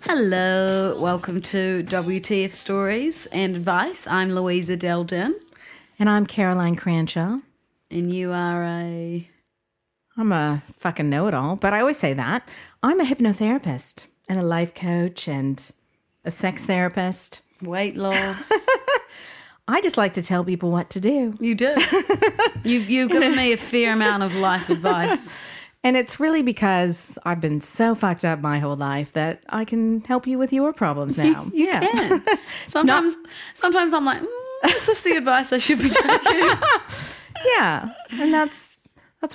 Hello, welcome to WTF Stories and Advice. I'm Louisa Delden. And I'm Caroline Cranshaw. And you are a... I'm a fucking know-it-all, but I always say that. I'm a hypnotherapist and a life coach and a sex therapist. Weight loss. I just like to tell people what to do. You do. You've given me a fair amount of life advice. And it's really because I've been so fucked up my whole life that I can help you with your problems now. You can. Sometimes I'm like, is this the advice I should be taking? Yeah. And that's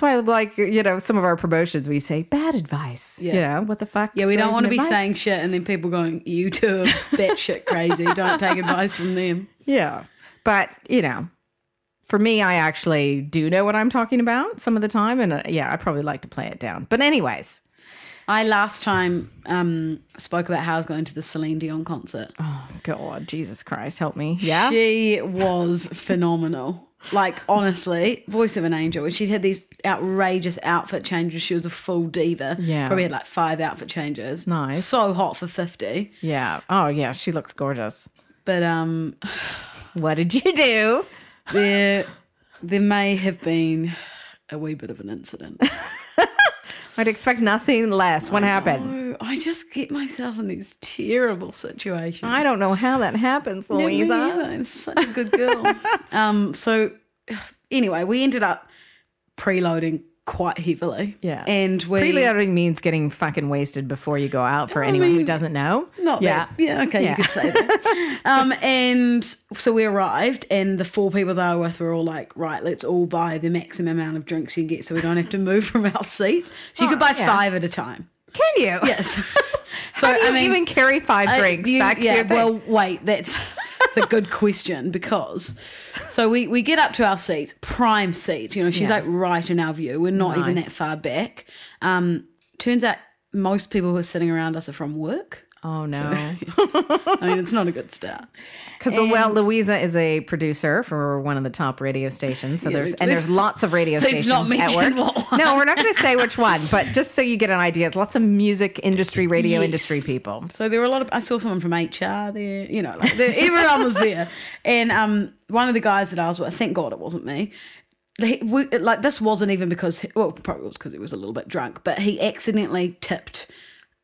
why, like, you know, some of our promotions, we say bad advice. Yeah. You know, what the fuck? Yeah, we don't want to be saying shit and then people going, you two are batshit crazy. Don't take advice from them. Yeah. But, you know. For me, I actually do know what I'm talking about some of the time. And, I probably like to play it down. But anyways. I last time spoke about how I was going to the Celine Dion concert. Oh, God. Jesus Christ. Help me. Yeah. She was phenomenal. Like, honestly, voice of an angel. And she'd had these outrageous outfit changes. She was a full diva. Yeah. Probably had like 5 outfit changes. Nice. So hot for 50. Yeah. Oh, yeah. She looks gorgeous. But what did you do? There may have been a wee bit of an incident. I'd expect nothing less. What happened? I just get myself in these terrible situations. I don't know how that happens, Louisa. No, I'm such a good girl. So anyway, we ended up preloading quite heavily. Yeah. And preloading means getting fucking wasted before you go out, for anyone who doesn't know. You could say that. And so we arrived and the 4 people that I was with were all like, right, let's all buy the maximum amount of drinks you can get so we don't have to move from our seats. So you could buy 5 at a time. Can you? Yes. So even carry 5 drinks back to your thing? Well, wait, that's a good question because... So we get up to our seats, prime seats. You know, she's like right in our view. We're not even that far back. Turns out most people who are sitting around us are from work. Oh, no. So, it's not a good start. Because, Louisa is a producer for one of the top radio stations. So there's lots of radio stations not at work. No, we're not going to say which one. But just so you get an idea, lots of music industry, radio industry people. So there were a lot of, I saw someone from HR there. You know, like everyone was there. And one of the guys that I was with, thank God it wasn't me. This wasn't even because, probably it was because he was a little bit drunk. But he accidentally tipped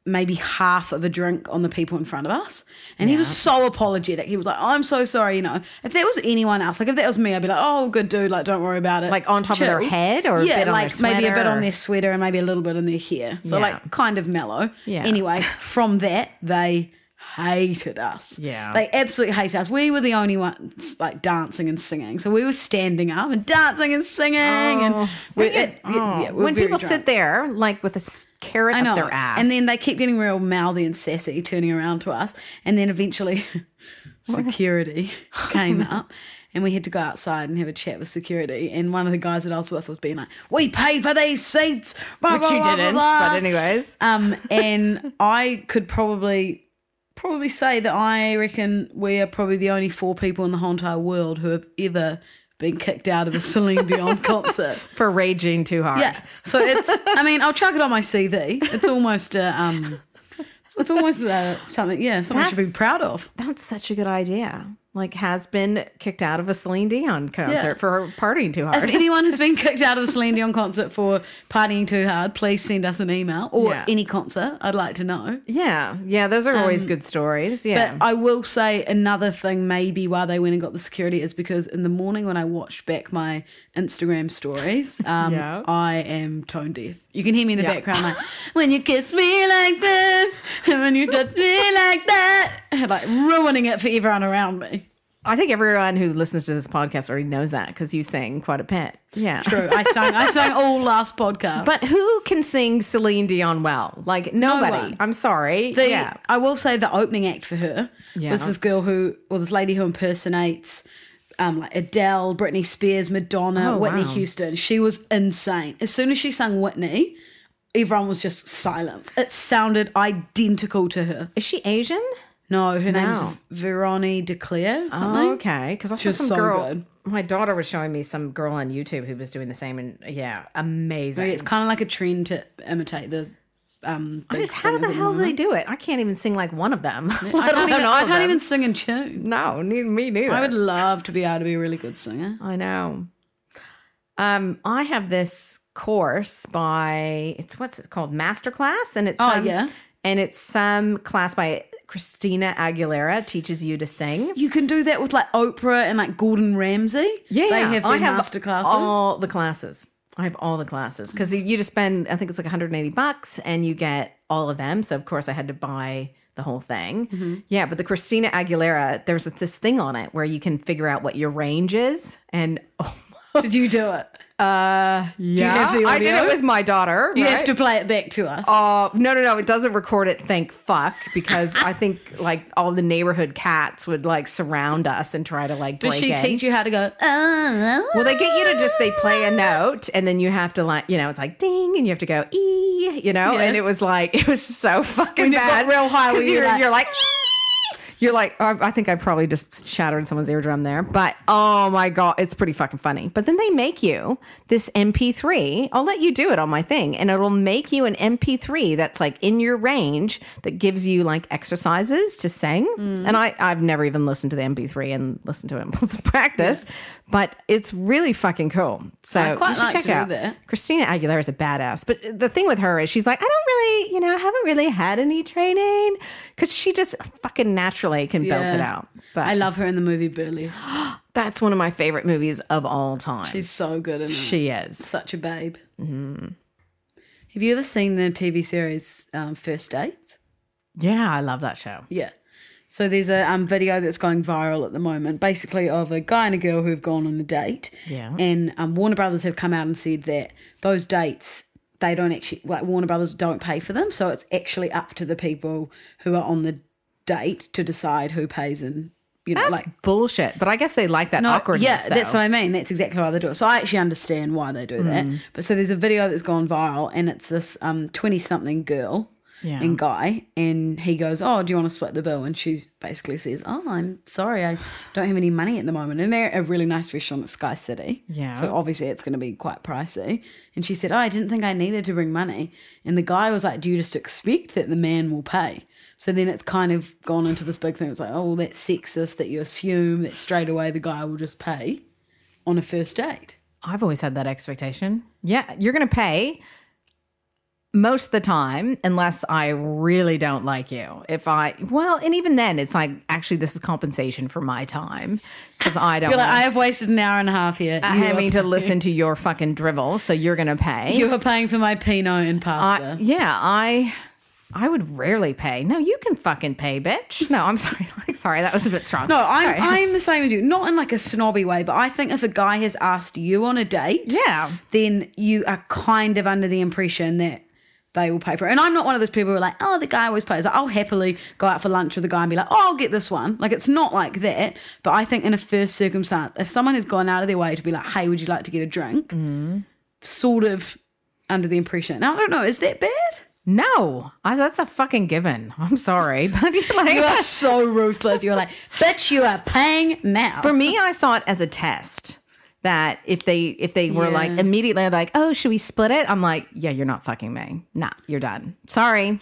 maybe half of a drink on the people in front of us. And he was so apologetic. He was like, oh, I'm so sorry, you know. If that was anyone else, like if that was me, I'd be like, oh, good dude, like don't worry about it. Like on top of their head or a bit on their sweater? Maybe a bit on their sweater and maybe a little bit in their hair. So like kind of mellow. Yeah. Anyway, from that, they hated us. Yeah. They absolutely hated us. We were the only ones like dancing and singing. So we were standing up and dancing and singing. When people sit there like with a carrot up their ass. And then they keep getting real mouthy and sassy, turning around to us. And then eventually security came up. And we had to go outside and have a chat with security. And one of the guys that I was with was being like, we paid for these seats. Blah, which blah, you blah, didn't, blah, blah. But anyways. And I could probably say that I reckon we are probably the only 4 people in the whole entire world who have ever been kicked out of a Celine Dion concert. For raging too hard. Yeah. So I'll chuck it on my CV. It's almost something, something I should be proud of. That's such a good idea. Like has been kicked out of a Celine Dion concert for partying too hard. If anyone has been kicked out of a Celine Dion concert for partying too hard, please send us an email or any concert. I'd like to know. Yeah. Yeah, those are always good stories. Yeah. But I will say another thing maybe why they went and got the security is because in the morning when I watched back my Instagram stories, I am tone deaf. You can hear me in the background like, when you kiss me like that, and when you touch me like that, like ruining it for everyone around me. I think everyone who listens to this podcast already knows that because you sang quite a bit. Yeah. True. I sang all last podcast. But who can sing Celine Dion well? Like nobody. No, I'm sorry. I will say the opening act for her was this girl this lady who impersonates like Adele, Britney Spears, Madonna, Whitney Houston. She was insane. As soon as she sang Whitney, everyone was just silent. It sounded identical to her. Is she Asian? No, her name's Virani De something. Oh, okay. Because I saw some so girl. Good. My daughter was showing me some girl on YouTube who was doing the same, and yeah, amazing. It's kind of like a trend to imitate the. How the hell do they do it? I can't even sing like one of them. I can't even sing in tune. No, me neither. I would love to be able to be a really good singer. I know. I have this course by what's it called Masterclass, and it's some class by Christina Aguilera teaches you to sing. You can do that with like Oprah and like Gordon Ramsay. Yeah, they have their masterclasses. I have all the classes because you just spend, I think it's like $180 and you get all of them. So, of course, I had to buy the whole thing. Mm-hmm. Yeah, but the Christina Aguilera, there's this thing on it where you can figure out what your range is. And did you do it? Yeah, I did it with my daughter. You have to play it back to us. Oh, no, it doesn't record it, thank fuck, because I think like all the neighborhood cats would like surround us and try to like break in. Does she teach you how to go? Well, they get you to just, they play a note and then you have to like, you know, it's like ding and you have to go ee, you know, and it was so fucking bad. Real high, you're like ee. You're like, I think I probably just shattered someone's eardrum there. But, oh, my God, it's pretty fucking funny. But then they make you this MP3. I'll let you do it on my thing. And it'll make you an MP3 that's, like, in your range that gives you, like, exercises to sing. Mm. And I've never even listened to the MP3 and listened to it and practiced. Yeah. But it's really fucking cool. So you should check it out. Christina Aguilera is a badass. But the thing with her is she's like, I haven't really had any training. Because she just fucking naturally can belt it out. But I love her in the movie Burlesque. That's one of my favorite movies of all time. She's so good in it. She is. Such a babe. Mm-hmm. Have you ever seen the TV series First Dates? Yeah, I love that show. Yeah. So there's a video that's going viral at the moment, basically of a guy and a girl who have gone on a date. Yeah. And Warner Brothers have come out and said that those dates, they don't actually, like Warner Brothers don't pay for them. So it's actually up to the people who are on the date to decide who pays and that's like bullshit. But I guess they like that awkwardness. Yeah, that's what I mean. That's exactly why they do it. So I actually understand why they do that. But so there's a video that's gone viral and it's this 20-something girl and guy, and he goes, "Oh, do you want to split the bill?" And she basically says, "Oh, I'm sorry, I don't have any money at the moment." And they're at a really nice restaurant at Sky City. Yeah. So obviously it's going to be quite pricey. And she said, "Oh, I didn't think I needed to bring money." And the guy was like, "Do you just expect that the man will pay?" So then it's kind of gone into this big thing. It's like, oh, well, that's sexist that you assume that straight away the guy will just pay on a first date. I've always had that expectation. Yeah, you're going to pay most of the time unless I really don't like you. And even then it's like, actually, this is compensation for my time because I don't. You're like, I have wasted an hour and a half here. Having to listen to your fucking drivel, so you're going to pay. You are paying for my Pinot and pasta. I would rarely pay. No, you can fucking pay, bitch. No, I'm sorry. Sorry, that was a bit strong. No, I'm the same as you. Not in like a snobby way, but I think if a guy has asked you on a date, then you are kind of under the impression that they will pay for it. And I'm not one of those people who are like, oh, the guy always pays. Like, I'll happily go out for lunch with a guy and be like, oh, I'll get this one. Like, it's not like that. But I think in a first circumstance, if someone has gone out of their way to be like, hey, would you like to get a drink? Mm. Sort of under the impression. Now, I don't know. Is that bad? No, that's a fucking given. I'm sorry. But you are so ruthless. You're like, bitch, you are paying now. For me, I saw it as a test that if they were like immediately like, oh, should we split it? I'm like, yeah, you're not fucking me. Nah, you're done. Sorry.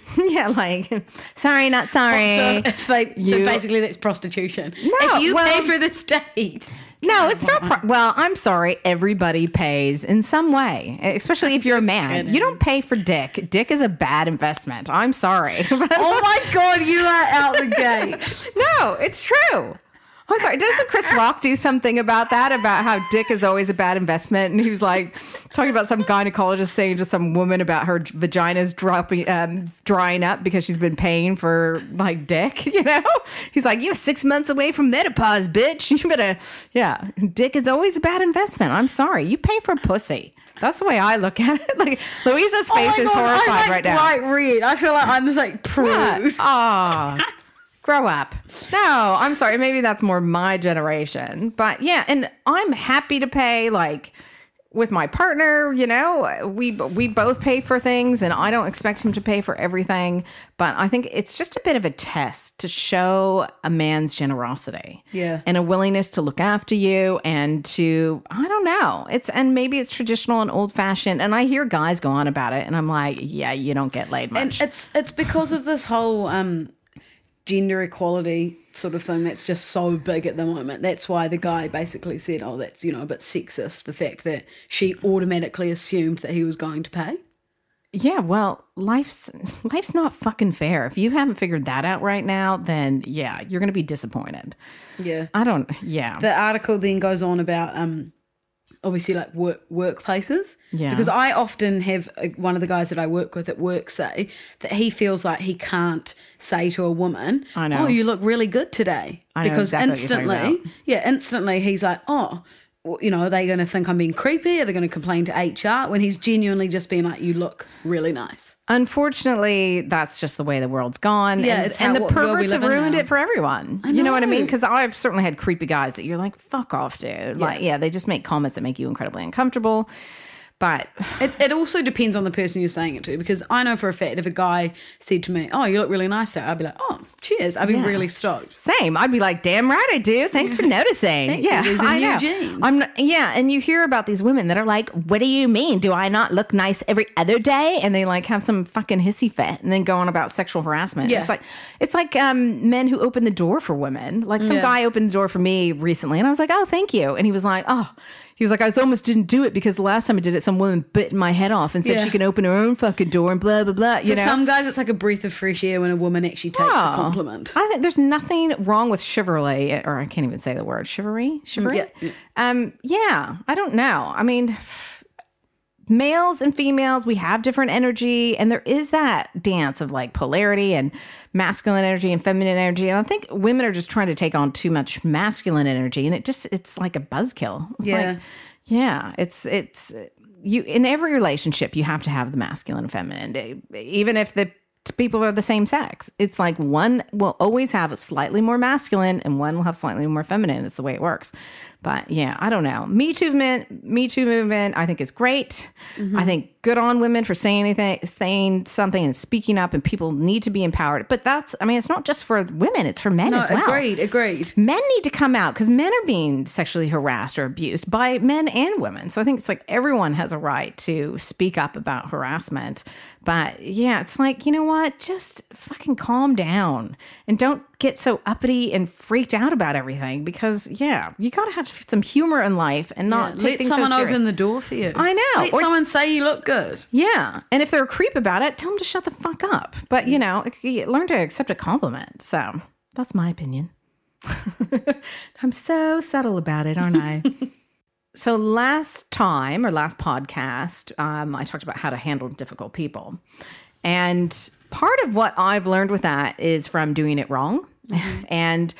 Sorry, not sorry. So basically that's prostitution. No, if you pay for this date. No, it's not. I'm sorry. Everybody pays in some way, especially if you're a man. You don't pay for dick. Dick is a bad investment. I'm sorry. Oh, my God. You are out the gate. No, it's true. I'm sorry. Doesn't Chris Rock do something about that, about how dick is always a bad investment? And he was like talking about some gynecologist saying to some woman about her vagina's drying up because she's been paying for like dick, you know? He's like, you're 6 months away from menopause, bitch. You better, dick is always a bad investment. I'm sorry. You pay for pussy. That's the way I look at it. Like Louisa's face is horrified right now. I'm like bright red. I feel like I'm just like prude. Oh, grow up. No, I'm sorry. Maybe that's more my generation. But yeah, and I'm happy to pay. Like, with my partner, you know, we both pay for things, and I don't expect him to pay for everything, but I think it's just a bit of a test to show a man's generosity, yeah, and a willingness to look after you and to, I don't know, it's, and maybe it's traditional and old fashioned, and I hear guys go on about it, and I'm like, yeah, you don't get laid much. And it's because of this whole gender equality sort of thing that's just so big at the moment. That's why the guy basically said, oh, that's, you know, a bit sexist, the fact that she automatically assumed that he was going to pay. Yeah, well, life's not fucking fair. If you haven't figured that out right now, then yeah, you're going to be disappointed. Yeah. Yeah. The article then goes on about obviously like workplaces. Yeah. Because I often have one of the guys that I work with at work say that he feels like he can't say to a woman, I know, oh, you look really good today. I know, because exactly instantly he's like, oh, you know, are they going to think I'm being creepy? Are they going to complain to HR? When he's genuinely just being like, you look really nice. Unfortunately, that's just the way the world's gone. Yeah, and the perverts have ruined it for everyone. You know what I mean? Because I've certainly had creepy guys that you're like, fuck off, dude. Yeah. Like, yeah, they just make comments that make you incredibly uncomfortable. But it also depends on the person you're saying it to, because I know for a fact if a guy said to me, oh, you look really nice today, I'd be like, oh, cheers. I'd be really stoked. Same. I'd be like, damn right I do. Thanks for noticing. Thank you. I know. Jeans. And you hear about these women that are like, what do you mean? Do I not look nice every other day? And they like have some fucking hissy fit and then go on about sexual harassment. Yeah. It's like men who open the door for women. Like some guy opened the door for me recently and I was like, oh, thank you. And he was like, oh. He was like, I almost didn't do it because the last time I did it, some woman bit my head off and said she can open her own fucking door and blah, blah, blah. For some guys, it's like a breath of fresh air when a woman actually takes a compliment. I think there's nothing wrong with chivalry, or I can't even say the word, chivalry? Chivalry? Yeah. I don't know. I mean, males and females, we have different energy, and there is that dance of like polarity and masculine energy and feminine energy, and I think women are just trying to take on too much masculine energy, and it's like a buzzkill. It's you in every relationship you have to have the masculine and feminine, even if the people are the same sex. It's like one will always have a slightly more masculine and one will have slightly more feminine. It's the way it works. But yeah, I don't know. Me Too movement, I think is great. Mm-hmm. I think good on women for saying something and speaking up, and people need to be empowered. But it's not just for women, it's for men as well. Agreed. Men need to come out because men are being sexually harassed or abused by men and women. So I think it's like everyone has a right to speak up about harassment. But yeah, it's like, you know what? Just fucking calm down and don't get so uppity and freaked out about everything, because you got to have some humor in life and not take things so serious. Let someone open the door for you. I know. Let someone say you look good. Yeah. And if they're a creep about it, tell them to shut the fuck up. But, you know, learn to accept a compliment. So that's my opinion. I'm so subtle about it, aren't I? So last podcast, I talked about how to handle difficult people. And part of what I've learned with that is from doing it wrong. Mm-hmm. And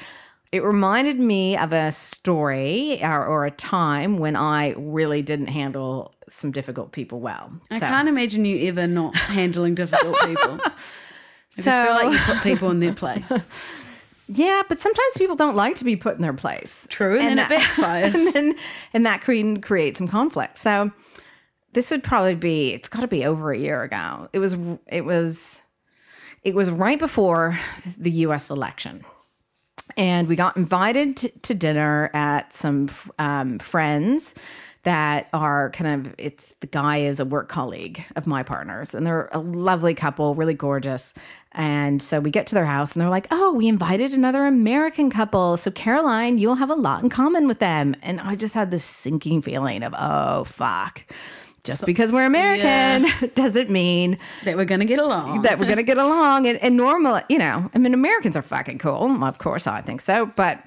it reminded me of a story or a time when I really didn't handle some difficult people well. I can't imagine you ever not handling difficult people. I just feel like you put people in their place. Yeah, but sometimes people don't like to be put in their place. True, and then it backfires. And that can create some conflict. So this would probably be, it's got to be over a year ago. It was right before the U.S. election. And we got invited to dinner at some friends that are the guy is a work colleague of my partner's, and they're a lovely couple, really gorgeous. And so we get to their house and they're like, oh, we invited another American couple. So Caroline, you'll have a lot in common with them. And I just had this sinking feeling of, oh, fuck. Just because we're American doesn't mean that we're going to get along. And normal, you know, I mean, Americans are fucking cool. Of course, I think so. But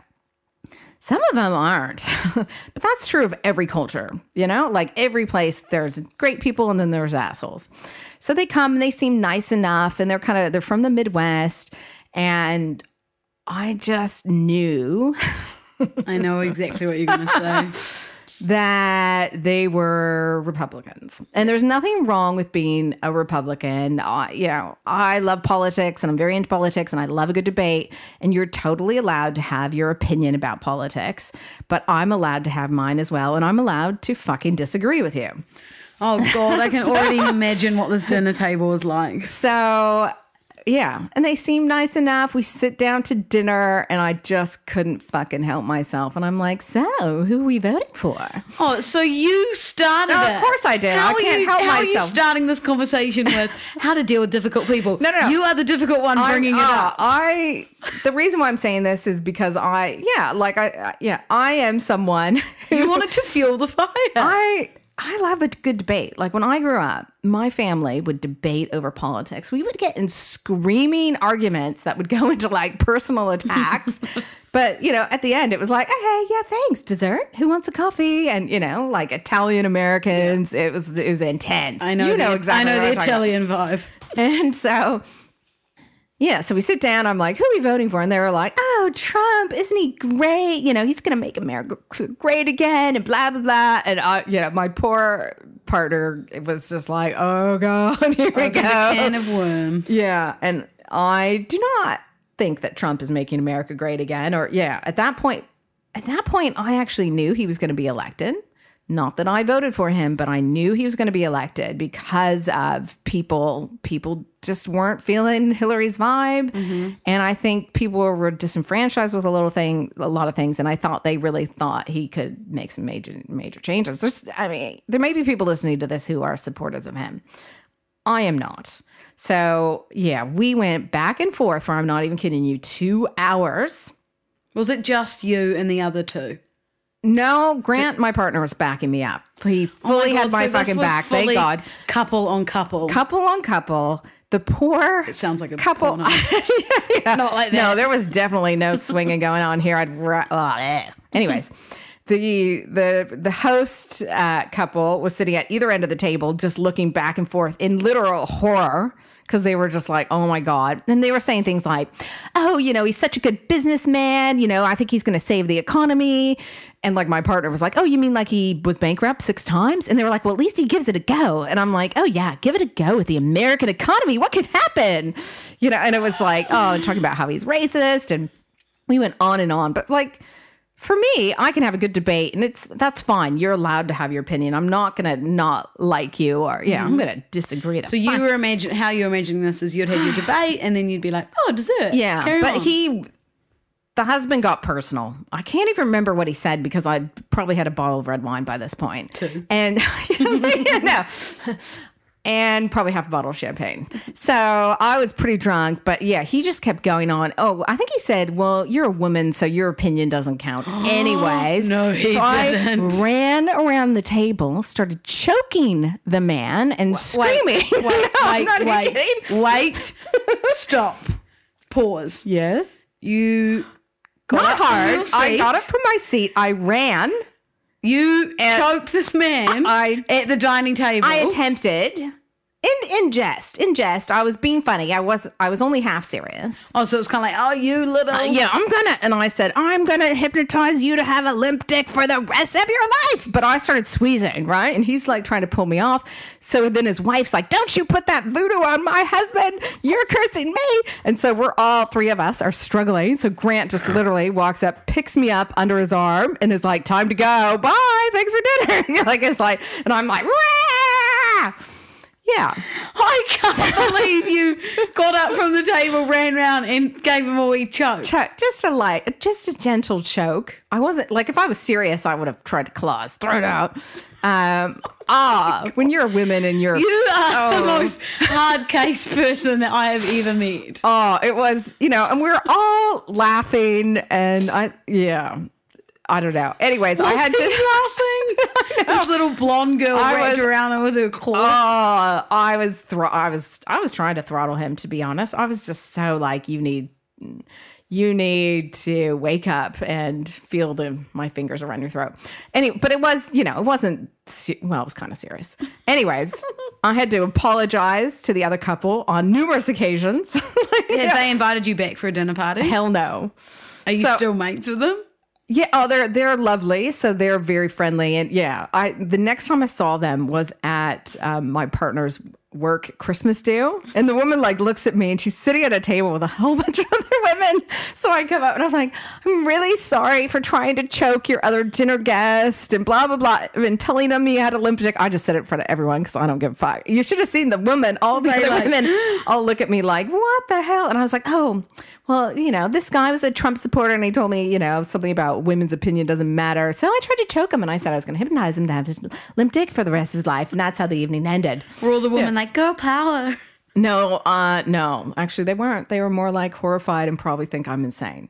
some of them aren't. But that's true of every culture, you know, like every place there's great people and then there's assholes. So they come and they seem nice enough, and they're from the Midwest. And I just knew. I know exactly what you're going to say. that they were Republicans. And there's nothing wrong with being a Republican. I love politics and I'm very into politics and I love a good debate. And you're totally allowed to have your opinion about politics, but I'm allowed to have mine as well. And I'm allowed to fucking disagree with you. Oh, God, I can already imagine what this dinner table is like. So, yeah. And they seem nice enough. We sit down to dinner and I just couldn't fucking help myself. And I'm like, so who are we voting for? Oh, so you started it. Of course I did. I can't help myself. How are you starting this conversation with how to deal with difficult people? No. You are the difficult one bringing it up. The reason why I'm saying this is because I am someone who you wanted to fuel the fire. I love a good debate. Like when I grew up, my family would debate over politics. We would get in screaming arguments that would go into like personal attacks. But, at the end it was like, oh, hey, yeah, thanks. Dessert? Who wants a coffee? And, like Italian Americans, yeah. It was intense. I know. You know exactly. I know the Italian vibe. And so... yeah, so we sit down. I'm like, who are we voting for? And they were like, oh, Trump, isn't he great? He's going to make America great again and blah, blah, blah. And, my poor partner was just like, oh, God, here we go. A can of worms. Yeah, and I do not think that Trump is making America great again. Or, yeah, at that point, I actually knew he was going to be elected. Not that I voted for him, but I knew he was going to be elected because of people just weren't feeling Hillary's vibe. Mm-hmm. And I think people were disenfranchised with a lot of things. And I thought they really thought he could make some major, major changes. There may be people listening to this who are supporters of him. I am not. So yeah, we went back and forth for, I'm not even kidding you, 2 hours. Was it just you and the other two? No, Grant, my partner, was backing me up. He fully had my fucking back. Thank God. Couple on couple. Couple on couple. The poor. It sounds like a couple. Yeah. Not like that. No, there was definitely no swinging going on here. Anyways, the host couple was sitting at either end of the table, just looking back and forth in literal horror. Because they were just like, oh, my God. And they were saying things like, oh, he's such a good businessman. I think he's going to save the economy. And like my partner was like, oh, you mean like he was bankrupt 6 times? And they were like, well, at least he gives it a go. And I'm like, oh, yeah, give it a go with the American economy. What could happen? And it was like, oh, talking about how he's racist. And we went on and on. But like for me, I can have a good debate and that's fine. You're allowed to have your opinion. I'm not going to not like you or I'm going to disagree. So you were imagining this is you'd have your debate and then you'd be like, oh, dessert. Yeah. Carry on. The husband got personal. I can't even remember what he said because I probably had a bottle of red wine by this point. 2. And and probably half a bottle of champagne. So I was pretty drunk, but yeah, he just kept going on. Oh, I think he said, well, you're a woman, so your opinion doesn't count anyways. No, he didn't. I ran around the table, started choking the man and screaming. Wait, stop, pause. Yes. You got not hard. I got up from my seat. I ran. You choked this man at the dining table. I attempted in jest. I was being funny. I was only half serious. Oh, so it was kind of like, oh, you little. And I said, I'm going to hypnotize you to have a limp dick for the rest of your life. But I started squeezing, right? And he's like trying to pull me off. So then his wife's like, don't you put that voodoo on my husband. You're cursing me. And so we're all 3 of us are struggling. So Grant just literally walks up, picks me up under his arm and is like, time to go. Bye. Thanks for dinner. And I'm like, rah! Yeah. I can't believe you got up from the table, ran round and gave him a wee choke. Just a gentle choke. I wasn't like, if I was serious, I would have tried to claw his throat out. When you're a woman and you are the most hard case person that I have ever met. Oh, it was, and we were all laughing and I don't know. Anyways, I had to laughing. This little blonde girl ran around with her claws. Oh, I was trying to throttle him. To be honest, I was just so like, you need to wake up and feel my fingers around your throat. Anyway, but it was, it wasn't. Well, it was kind of serious. Anyways, I had to apologize to the other couple on numerous occasions. Had they invited you back for a dinner party? Hell no. Are you still mates with them? Yeah, oh, they're lovely. So they're very friendly, and yeah, the next time I saw them was at my partner's work Christmas do, and the woman like looks at me and she's sitting at a table with a whole bunch of other women. So I come up and I'm like, I'm really sorry for trying to choke your other dinner guest and blah blah blah, and telling them he had a limp dick. I just said it in front of everyone because I don't give a fuck. You should have seen the woman, all the other women all look at me like, what the hell? And I was like, oh, well, you know, this guy was a Trump supporter and he told me, you know, something about women's opinion doesn't matter. So I tried to choke him and I said I was going to hypnotize him to have his limp dick for the rest of his life. And that's how the evening ended. Were all the women like, go power? No, no. Actually, they weren't. They were more like horrified and probably think I'm insane.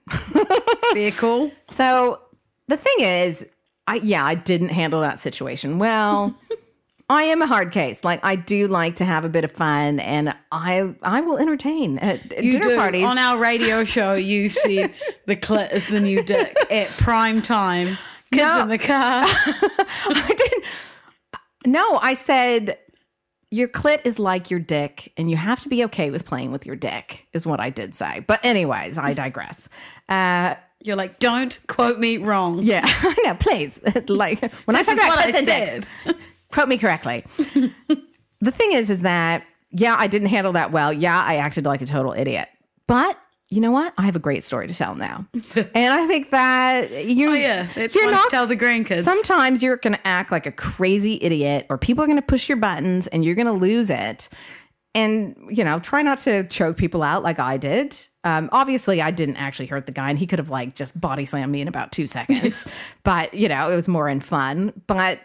Very cool. So the thing is, I didn't handle that situation well. I am a hard case. Like, I do like to have a bit of fun, and I will entertain at dinner parties. On our radio show, you see the clit as the new dick at prime time. Kids in the car. I didn't. No, I said your clit is like your dick, and you have to be okay with playing with your dick, is what I did say. But anyways, I digress. You're like, don't quote me wrong. Yeah, I know. Please, like when I talk about clits and dicks. Quote me correctly. The thing is that, yeah, I didn't handle that well. Yeah, I acted like a total idiot. But you know what? I have a great story to tell now. And I think that you're not to tell the grandkids. Sometimes you're going to act like a crazy idiot, or people are going to push your buttons and you're going to lose it. And, you know, try not to choke people out like I did. Obviously, I didn't actually hurt the guy, and he could have like just body slammed me in about 2 seconds. But, you know, it was more in fun. But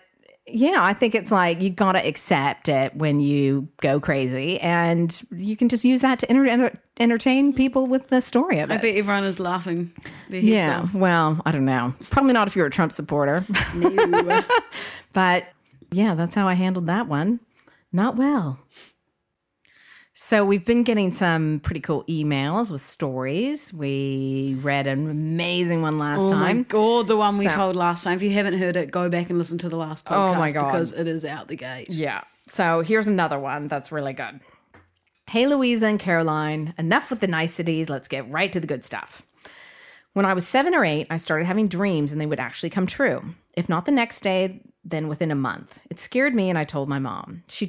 yeah, I think it's like you got to accept it when you go crazy, and you can just use that to entertain people with the story of it. I bet everyone is laughing. Yeah, well, I don't know. Probably not if you're a Trump supporter. No. But yeah, that's how I handled that one. Not well. So we've been getting some pretty cool emails with stories. We read an amazing one last time. Oh my God, the one we told last time. If you haven't heard it, go back and listen to the last podcast. Oh my God. Because it is out the gate. Yeah. So here's another one that's really good. Hey, Louisa and Caroline, enough with the niceties. Let's get right to the good stuff. When I was 7 or 8, I started having dreams and they would actually come true. If not the next day, then within a month. It scared me and I told my mom. She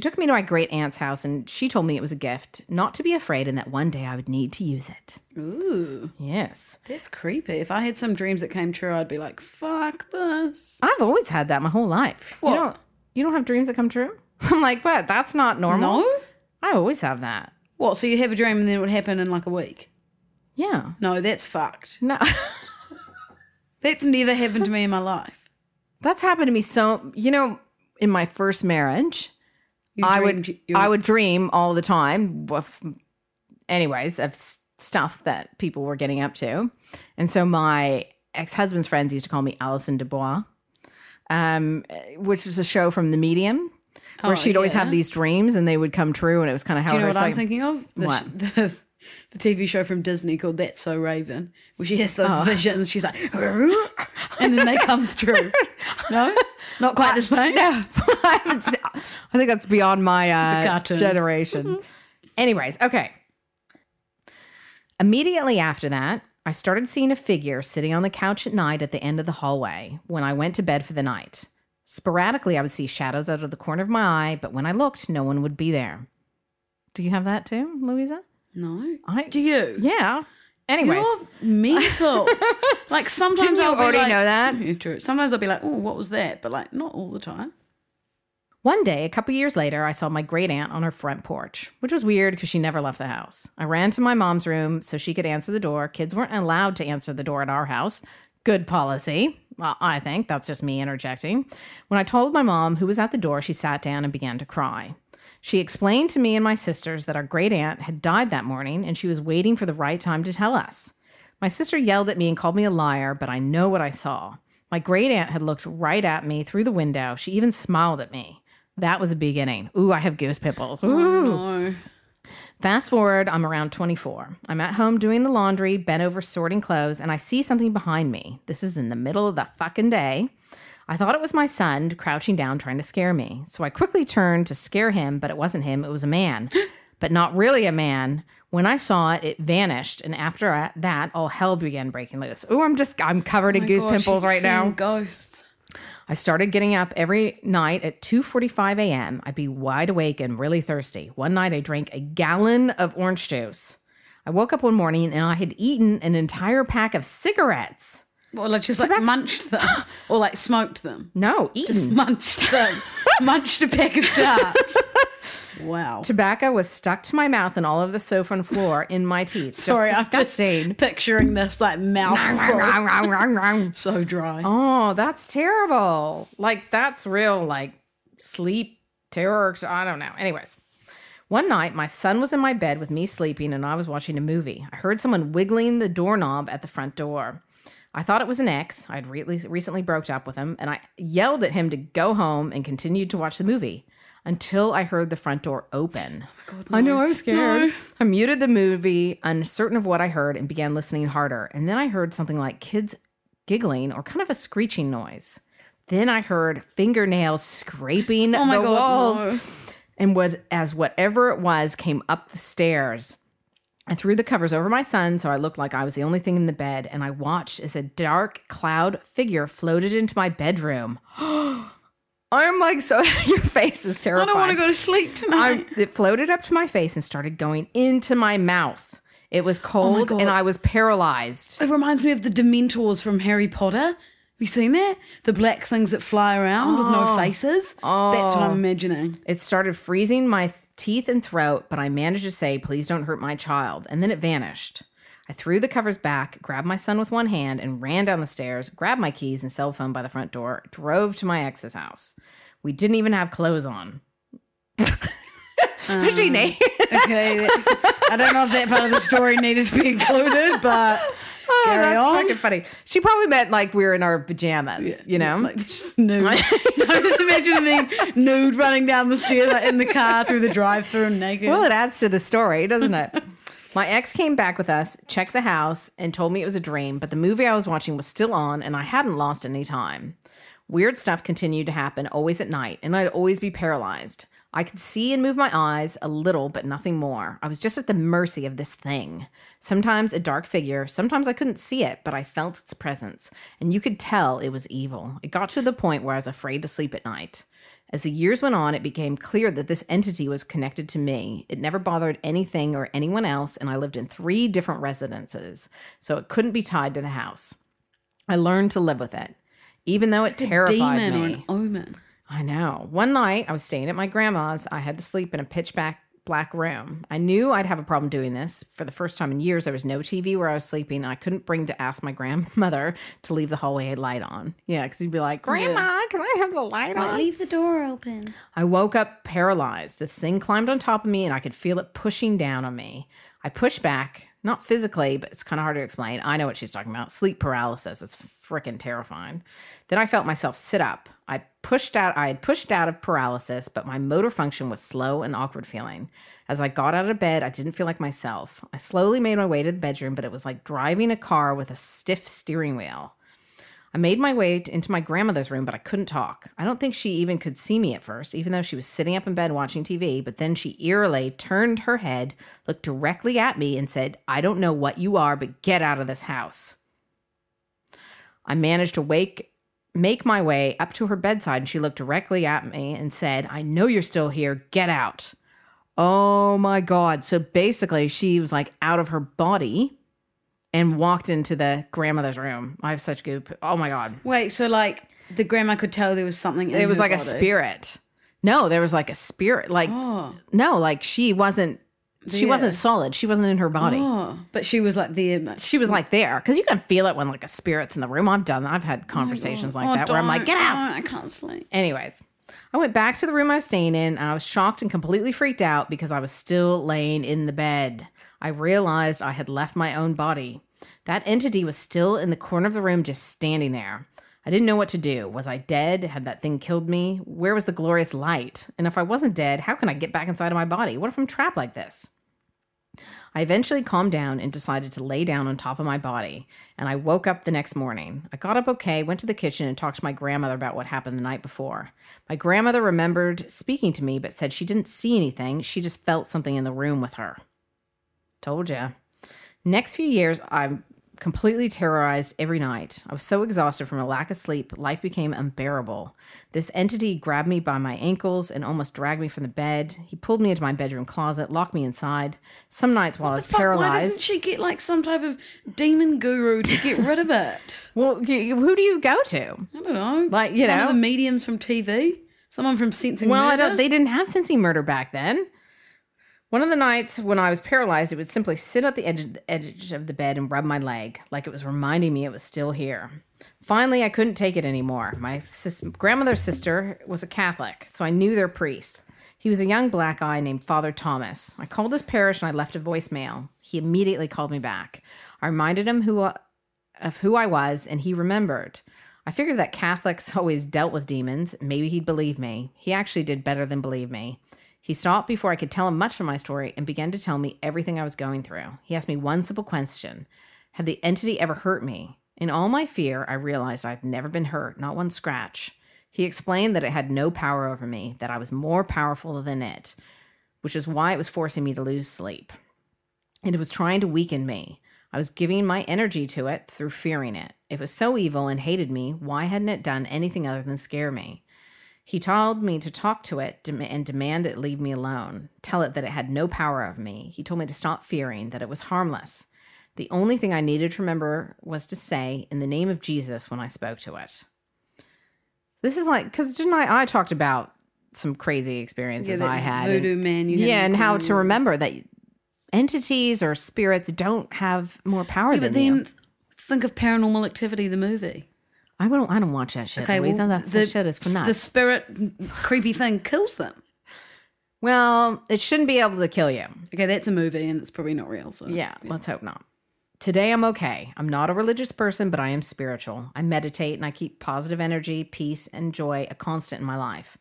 took me to my great aunt's house, and she told me it was a gift, not to be afraid, and that one day I would need to use it. Ooh. Yes. That's creepy. If I had some dreams that came true, I'd be like, fuck this. I've always had that my whole life. What? You don't have dreams that come true? I'm like, what? That's not normal. No? I always have that. What? So you have a dream, and then it would happen in like a week? Yeah. No, that's fucked. No. That's never happened to me in my life. That's happened to me so, you know, in my first marriage, I would dream all the time of stuff that people were getting up to. And so my ex-husband's friends used to call me Alison Dubois, which is a show from The Medium where she'd always have these dreams and they would come true, and it was kind of how it was. Do you know what I'm thinking of? What? The TV show from Disney called That's So Raven, where she has those visions. She's like, and then they come through. No? Not quite the same? No. I think that's beyond my generation. Mm-hmm. Anyways, okay. Immediately after that, I started seeing a figure sitting on the couch at night at the end of the hallway when I went to bed for the night. Sporadically, I would see shadows out of the corner of my eye, but when I looked, no one would be there. Do you have that too, Louisa? No. Do you? Yeah. Anyways. You're mental. Like sometimes Didn't you I'll already like, know that. Yeah, true. Sometimes I'll be like, oh, what was that? But like not all the time. One day, a couple years later, I saw my great aunt on her front porch, which was weird because she never left the house. I ran to my mom's room so she could answer the door. Kids weren't allowed to answer the door at our house. Good policy. Well, I think that's just me interjecting. When I told my mom who was at the door, she sat down and began to cry. She explained to me and my sisters that our great aunt had died that morning and she was waiting for the right time to tell us. My sister yelled at me and called me a liar, but I know what I saw. My great aunt had looked right at me through the window. She even smiled at me. That was a beginning. Ooh, I have goose pimples. Ooh. Oh, no. Fast forward, I'm around 24. I'm at home doing the laundry, bent over sorting clothes, and I see something behind me. This is in the middle of the fucking day. I thought it was my son crouching down trying to scare me. So I quickly turned to scare him, but it wasn't him. It was a man, but not really a man. When I saw it, it vanished. And after that, all hell began breaking loose. Oh, I'm covered in goose pimples right now. Ghosts. I started getting up every night at 2:45 a.m. I'd be wide awake and really thirsty. One night, I drank a gallon of orange juice. I woke up one morning and I had eaten an entire pack of cigarettes. Well, I just munched them or smoked them. No, eaten. Just munched them. Munched a pack of darts. Wow. Tobacco was stuck to my mouth and all over the sofa and floor in my teeth. Sorry, just disgusting. I'm just picturing this mouthful. So dry. Oh, that's terrible. That's real sleep terror. I don't know. Anyways, one night my son was in my bed with me sleeping and I was watching a movie. I heard someone wiggling the doorknob at the front door. I thought it was an ex. I'd recently broke up with him and I yelled at him to go home and continued to watch the movie. Until I heard the front door open. Oh God, no. I know, I'm scared. No. I muted the movie, uncertain of what I heard, and began listening harder. And then I heard something like kids giggling or kind of a screeching noise. Then I heard fingernails scraping the walls. No. And whatever it was came up the stairs. I threw the covers over my son so I looked like I was the only thing in the bed. And I watched as a dark cloud figure floated into my bedroom. I'm so your face is terrifying. I don't want to go to sleep tonight. It floated up to my face and started going into my mouth. It was cold and I was paralyzed. It reminds me of the Dementors from Harry Potter. Have you seen that? The black things that fly around with no faces. Oh. That's what I'm imagining. It started freezing my teeth and throat, but I managed to say, please don't hurt my child. And then it vanished. I threw the covers back, grabbed my son with one hand, and ran down the stairs, grabbed my keys and cell phone by the front door, drove to my ex's house. We didn't even have clothes on. Was she naked? Okay. I don't know if that part of the story needed to be included, but that's fucking funny. She probably meant we were in our pajamas, yeah, you know? Just nude. I just imagine being nude running down the stairs in the car through the drive-thru naked. Well, it adds to the story, doesn't it? My ex came back with us, checked the house, and told me it was a dream, but the movie I was watching was still on, and I hadn't lost any time. Weird stuff continued to happen, always at night, and I'd always be paralyzed. I could see and move my eyes a little, but nothing more. I was just at the mercy of this thing. Sometimes a dark figure, sometimes I couldn't see it, but I felt its presence, and you could tell it was evil. It got to the point where I was afraid to sleep at night. As the years went on, it became clear that this entity was connected to me. It never bothered anything or anyone else, and I lived in 3 different residences, so it couldn't be tied to the house. I learned to live with it, even though it terrified me. Demon or an omen. I know. One night, I was staying at my grandma's. I had to sleep in a pitch-black room. I knew I'd have a problem doing this. For the first time in years, there was no TV where I was sleeping, and I couldn't ask my grandmother to leave the hallway light on. Yeah, because he'd be like, Grandma, can I have the light on? Leave the door open. I woke up paralyzed. This thing climbed on top of me, and I could feel it pushing down on me. I pushed back, not physically, but it's kind of hard to explain. I know what she's talking about. Sleep paralysis. It's freaking terrifying. Then I felt myself sit up. I had pushed out of paralysis, but my motor function was slow and awkward feeling. As I got out of bed, I didn't feel like myself. I slowly made my way to the bedroom, but it was like driving a car with a stiff steering wheel. I made my way into my grandmother's room, but I couldn't talk. I don't think she even could see me at first, even though she was sitting up in bed watching TV, but then she eerily turned her head, looked directly at me, and said, I don't know what you are, but get out of this house. I managed to make my way up to her bedside, and she looked directly at me and said, I know you're still here. Get out. Oh, my God. So basically, she was out of her body and walked into the grandmother's room. I have such goop. Oh, my God. Wait, so the grandma could tell there was something in her body? It was a spirit. No, there was a spirit. No, she wasn't. She wasn't solid. She wasn't in her body. Oh, but she was there. She was there. Because you can feel it when a spirit's in the room. I've had conversations that where I'm get out. I can't sleep. Anyways, I went back to the room I was staying in. And I was shocked and completely freaked out because I was still laying in the bed. I realized I had left my own body. That entity was still in the corner of the room just standing there. I didn't know what to do. Was I dead? Had that thing killed me? Where was the glorious light? And if I wasn't dead, how can I get back inside of my body? What if I'm trapped like this? I eventually calmed down and decided to lay down on top of my body, and I woke up the next morning. I got up okay, went to the kitchen, and talked to my grandmother about what happened the night before. My grandmother remembered speaking to me but said she didn't see anything. She just felt something in the room with her. Told ya. Next few years, I'm completely terrorized every night. I was so exhausted from a lack of sleep, life became unbearable. This entity grabbed me by my ankles and almost dragged me from the bed. He pulled me into my bedroom closet, locked me inside. Some nights while I was paralyzed... Why doesn't she get like some type of demon guru to get rid of it? Well, who do you go to? I don't know. Like, you know... One of the mediums from TV? Someone from Sensing Murder? Well, they didn't have Sensing Murder back then. One of the nights when I was paralyzed, it would simply sit at the edge of the bed and rub my leg, like it was reminding me it was still here. Finally, I couldn't take it anymore. My grandmother's sister was a Catholic, so I knew their priest. He was a young black guy named Father Thomas. I called his parish and I left a voicemail. He immediately called me back. I reminded him of who I was, and he remembered. I figured that Catholics always dealt with demons. Maybe he'd believe me. He actually did better than believe me. He stopped before I could tell him much of my story and began to tell me everything I was going through. He asked me one simple question. Had the entity ever hurt me? In all my fear, I realized I'd never been hurt, not one scratch. He explained that it had no power over me, that I was more powerful than it, which is why it was forcing me to lose sleep. And it was trying to weaken me. I was giving my energy to it through fearing it. It was so evil and hated me. Why hadn't it done anything other than scare me? He told me to talk to it and demand it leave me alone. Tell it that it had no power over me. He told me to stop fearing, that it was harmless. The only thing I needed to remember was to say, in the name of Jesus, when I spoke to it. This is like, because didn't I talked about some crazy experiences I had. Voodoo man. Yeah, and how to remember that entities or spirits don't have more power than you. But then think of Paranormal Activity, the movie. I don't watch that shit. Okay, well, that shit is for nuts. The spirit, creepy thing kills them. Well, it shouldn't be able to kill you. Okay, that's a movie and it's probably not real. So yeah, let's hope not. Today I'm okay. I'm not a religious person, but I am spiritual. I meditate and I keep positive energy, peace, and joy a constant in my life.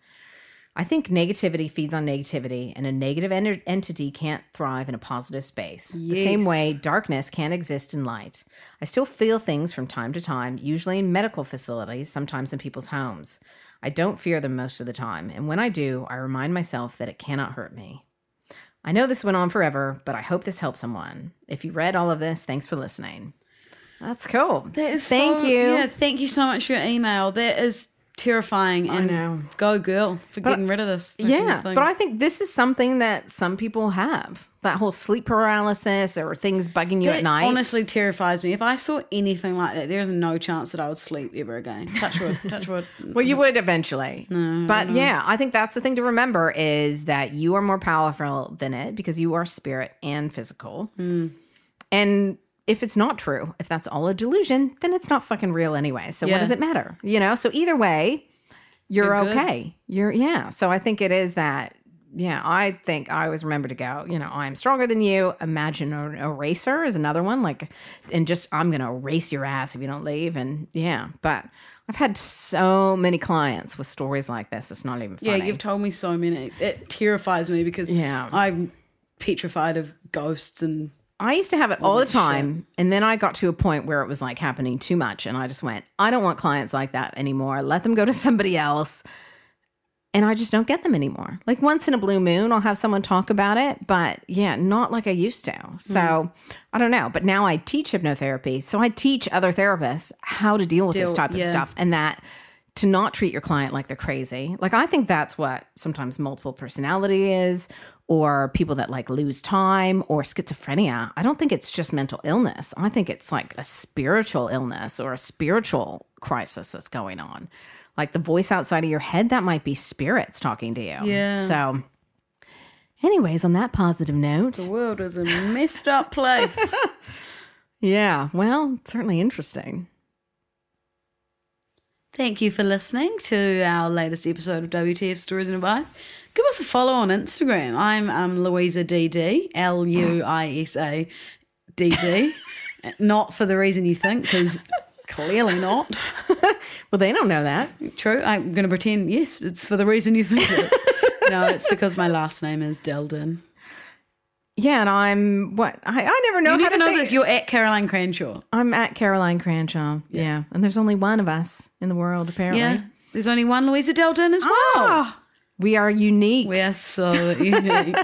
I think negativity feeds on negativity, and a negative entity can't thrive in a positive space. Yes. The same way darkness can't exist in light. I still feel things from time to time, usually in medical facilities, sometimes in people's homes. I don't fear them most of the time, and when I do, I remind myself that it cannot hurt me. I know this went on forever, but I hope this helps someone. If you read all of this, thanks for listening. That's cool. Thank you. Yeah, thank you so much for your email. That is terrifying, and I know. Go girl for getting rid of this. Yeah, but I think this is something that some people have, that whole sleep paralysis or things bugging you at night. Honestly terrifies me. If I saw anything like that, there's no chance that I would sleep ever again. Touch wood, touch wood. Well, you would eventually. No, but yeah, I think that's the thing to remember, is that you are more powerful than it, because you are spirit and physical. Mm. And if it's not true, if that's all a delusion, then it's not fucking real anyway. So what does it matter? You know, so either way, you're okay. Yeah. So I think it is that, yeah, I think I always remember to go, you know, I'm stronger than you. Imagine an eraser is another one. Like, and just, I'm going to erase your ass if you don't leave. And yeah, but I've had so many clients with stories like this. It's not even funny. Yeah, you've told me so many. It terrifies me because I'm petrified of ghosts, and I used to have it all the time, and then I got to a point where it was like happening too much, and I just went, I don't want clients like that anymore. Let them go to somebody else, and I just don't get them anymore. Like once in a blue moon, I'll have someone talk about it, but yeah, not like I used to. So I don't know, but now I teach hypnotherapy, so I teach other therapists how to deal with this type of stuff, and that to not treat your client like they're crazy. Like I think that's what sometimes multiple personality is, or people that like lose time, or schizophrenia. I don't think it's just mental illness. I think it's like a spiritual illness or a spiritual crisis that's going on. Like the voice outside of your head, that might be spirits talking to you. Yeah. So anyways, on that positive note. The world is a messed up place. Yeah, well, certainly interesting. Thank you for listening to our latest episode of WTF Stories and Advice. Give us a follow on Instagram. I'm Louisa DD, LUISA DD. Not for the reason you think, because clearly not. Well, they don't know that. True. I'm going to pretend, yes, it's for the reason you think it. No, it's because my last name is Delden. Yeah, and I'm what? I never know how to say this. You're at Caroline Cranshaw. I'm at Caroline Cranshaw, yeah. And there's only one of us in the world, apparently. Yeah, there's only one Louisa Delden as well. We are unique. We are so unique.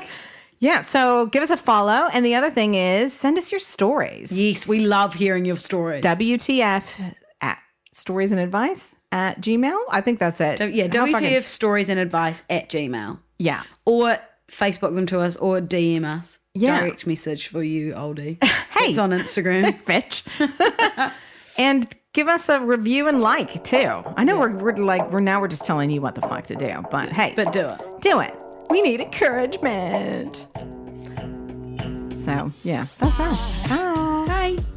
Yeah, so give us a follow. And the other thing is send us your stories. Yes, we love hearing your stories. WTF at stories and advice at Gmail. I think that's it. Yeah, WTF stories and advice at Gmail. Yeah. Or Facebook them to us or DM us. Yeah. Direct message for you, oldie. Hey. It's on Instagram. Bitch. And give us a review and like too. I know we're just telling you what the fuck to do, but hey. But do it. Do it. We need encouragement. So, yeah, that's us. Bye. Bye.